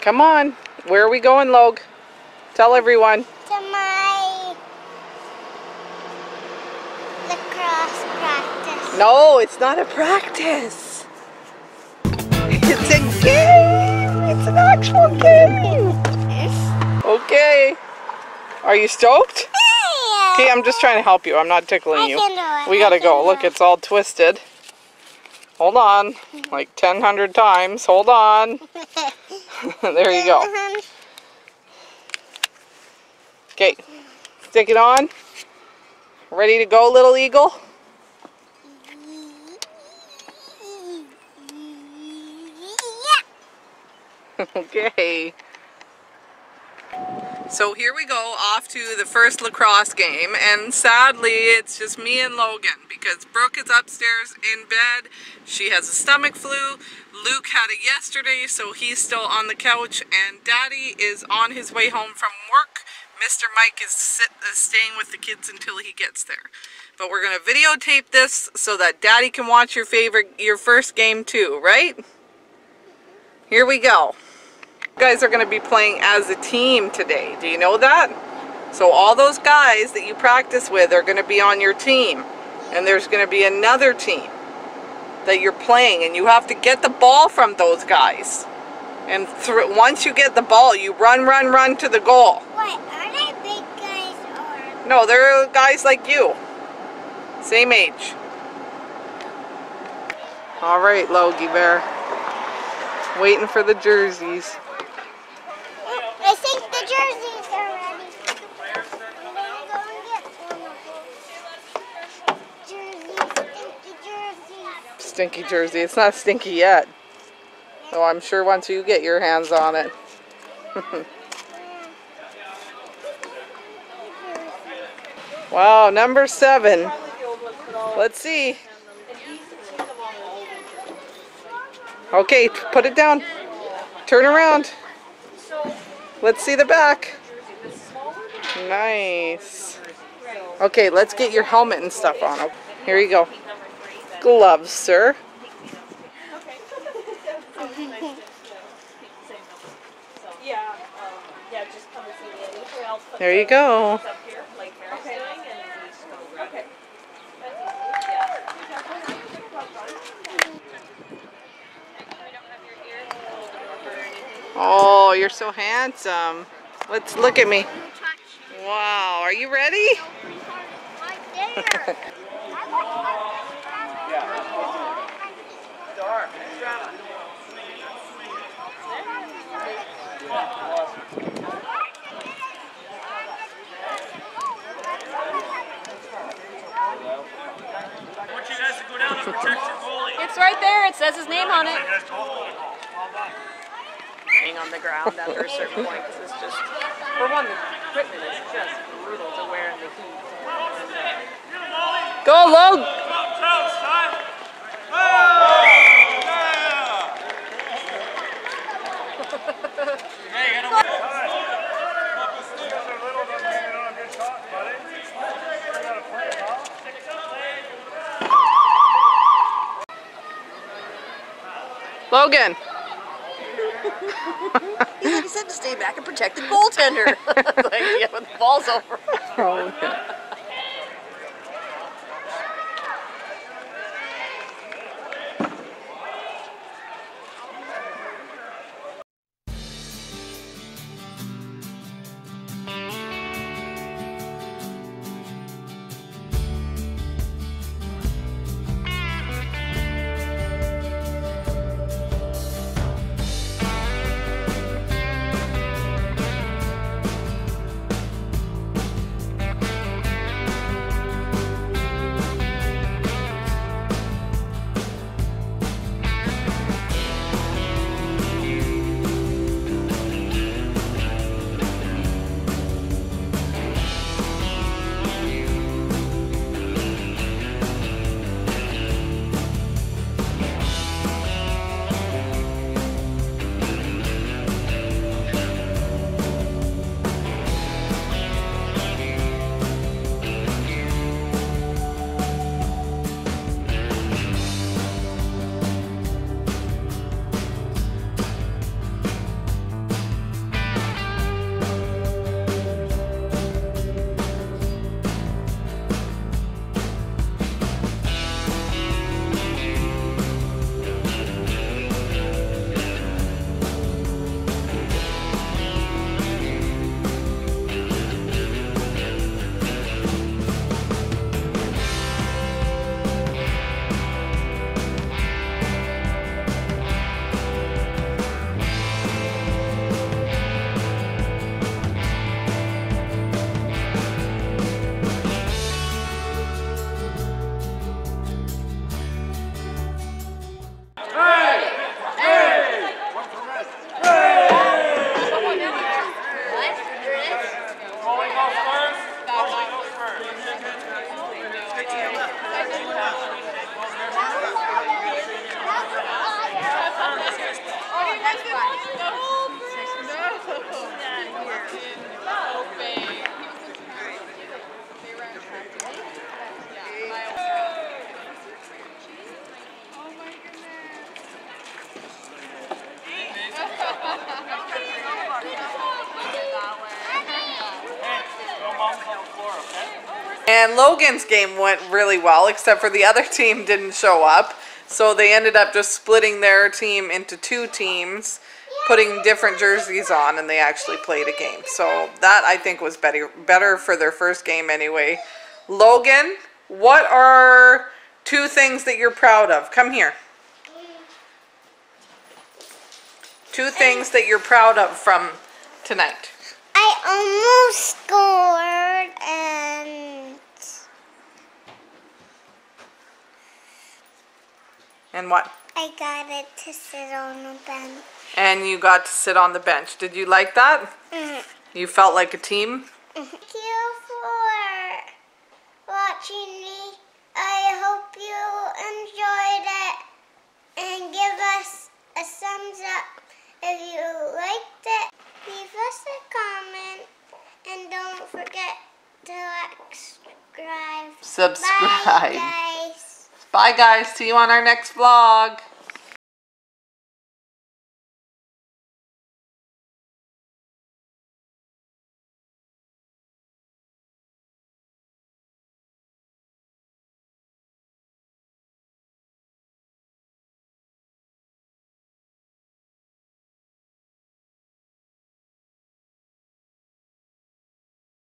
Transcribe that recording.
Come on. Where are we going, Log? Tell everyone. To my lacrosse practice. No, it's not a practice. It's a game. It's an actual game. Okay. Are you stoked? Okay, I'm just trying to help you. I'm not tickling you. We gotta go. Look, it's all twisted. Hold on. Like 1,000 times. Hold on. There you go. Okay. Stick it on. Ready to go, little eagle? Okay. So here we go, off to the first lacrosse game, and sadly it's just me and Logan because Brooke is upstairs in bed. She has a stomach flu. Luke had it yesterday, so he's still on the couch, and Daddy is on his way home from work. Mr. Mike is staying with the kids until he gets there. But we're going to videotape this so that Daddy can watch your first game too, right? Here we go. You guys are going to be playing as a team today. Do you know that? So all those guys that you practice with are going to be on your team, and there's going to be another team that you're playing, and you have to get the ball from those guys. And once you get the ball, you run to the goal. What? Are they big guys or? No, they're guys like you, same age. All right, Logie Bear, waiting for the jerseys. I think the jerseys are ready. I'm gonna go and get one of those jerseys. Stinky jersey. It's not stinky yet. So I'm sure once you get your hands on it. Wow, number 7. Let's see. Okay, put it down. Turn around. Let's see the back. Nice. Okay, let's get your helmet and stuff on. Here you go. Gloves, sir. There you go. Oh, you're so handsome. Let's look at me. Wow, are you ready? It's right there. It says his name on it. On the ground after a certain point. This is just, for one, the equipment is just brutal to wear in the heat. Go, Logan! Logan! He said to stay back and protect the goaltender. Like, yeah, when the ball's over. Oh, yeah. And Logan's game went really well, except for the other team didn't show up. So they ended up just splitting their team into two teams, putting different jerseys on, and they actually played a game. So that, I think, was better for their first game anyway. Logan, what are two things that you're proud of? Come here. Two things that you're proud of from tonight. I almost scored, and what? I got it to sit on the bench. And you got to sit on the bench. Did you like that? Mm-hmm. You felt like a team? Mm-hmm. Thank you for watching me. I hope you enjoyed it. And give us a thumbs up if you liked it. Leave us a comment. And don't forget to subscribe. Bye, guys. See you on our next vlog.